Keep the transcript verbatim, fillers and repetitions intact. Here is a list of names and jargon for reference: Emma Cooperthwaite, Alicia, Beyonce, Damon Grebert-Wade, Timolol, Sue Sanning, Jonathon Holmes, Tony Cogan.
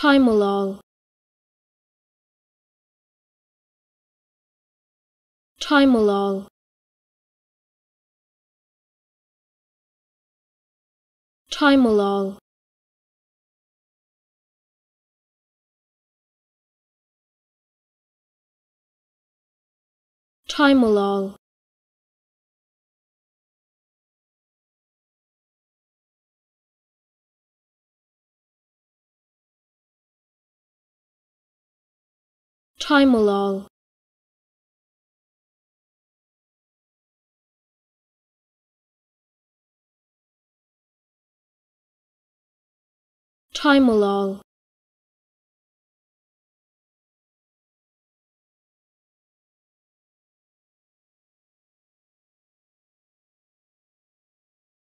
Timolol, Timolol, Timolol, Timolol, Timolol, Timolol,